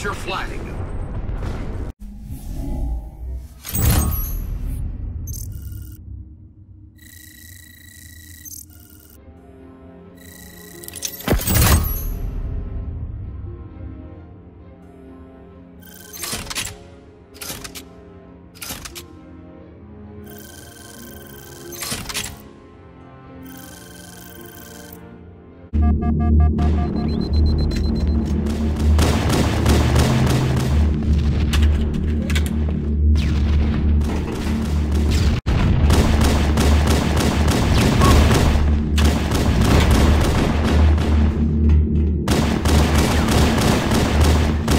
Hoist your flag.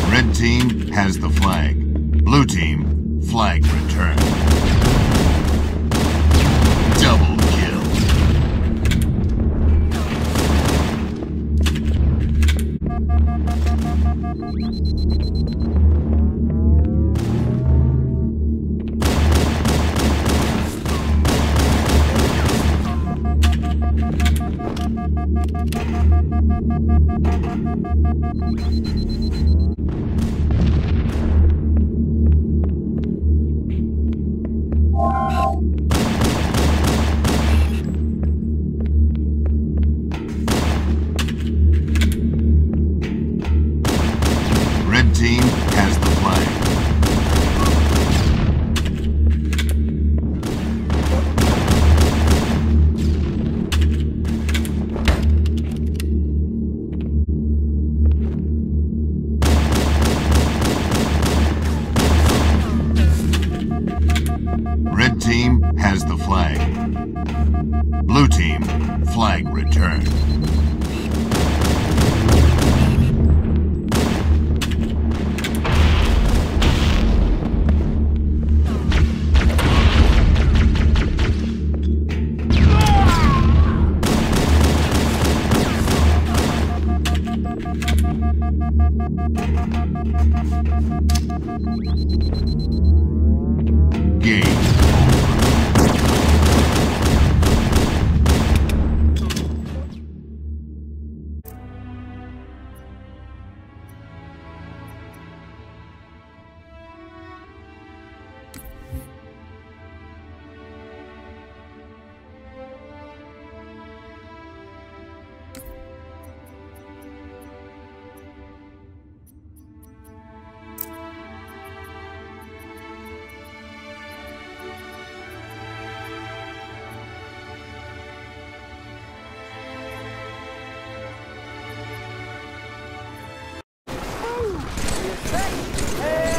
Red team has the flag. Blue team, flag return. Double kill. Red team has the flag. Red team has the flag. Blue team, flag return.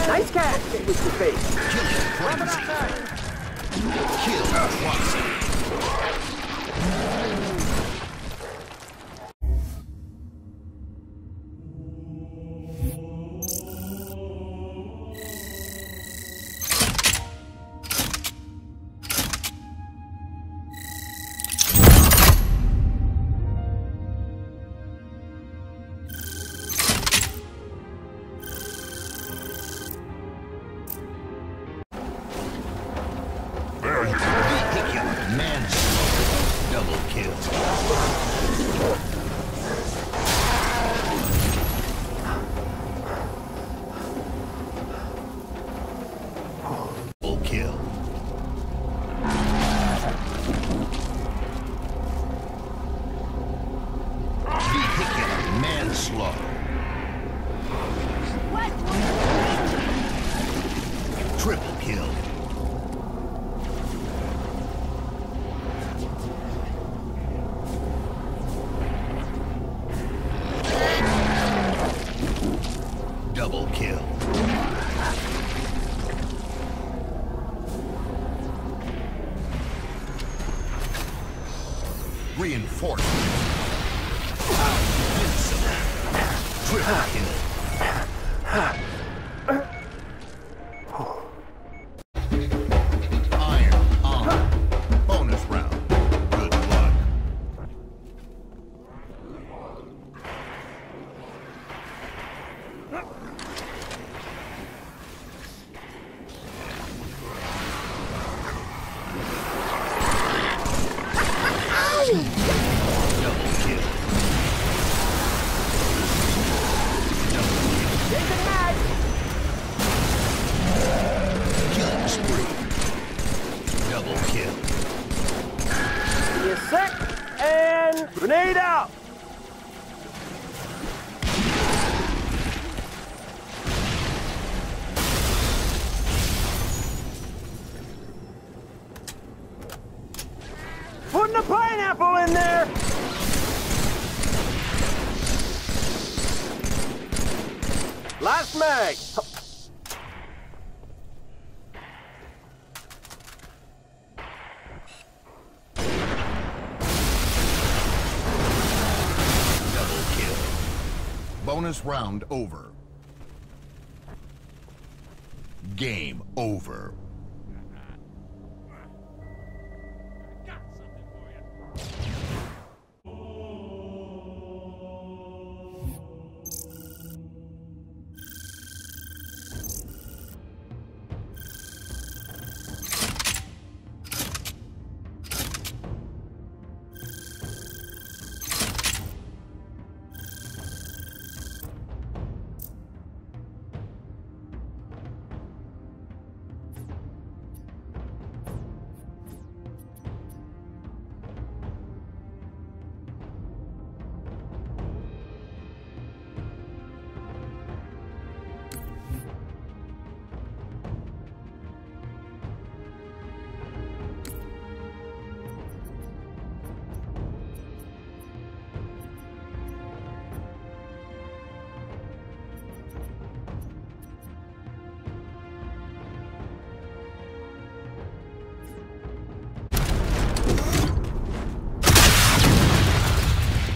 Nice catch! With the face. Kill once. Triple kill. Double kill. Reinforcement. Triple kill. Double kill. Take it back. putting a pineapple in there! Last mag! Double kill. Bonus round over. Game over.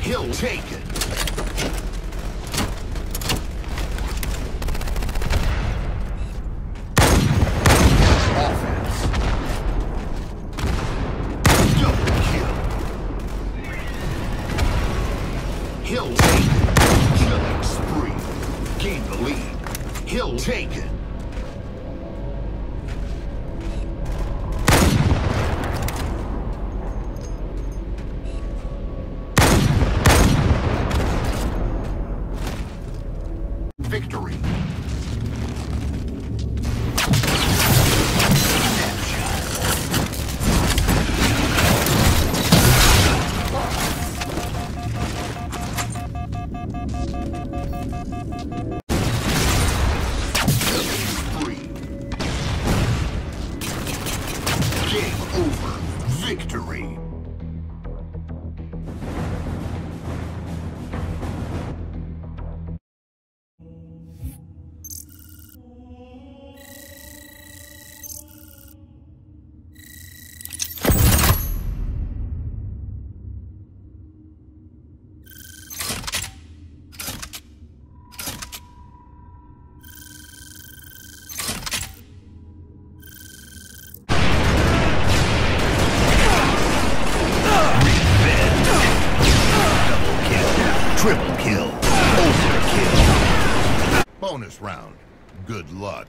He'll take it. Offense. Double kill. He'll take it. Killing spree. Gain the lead. He'll take it. Victory. Triple kill. Overkill. Bonus round. Good luck.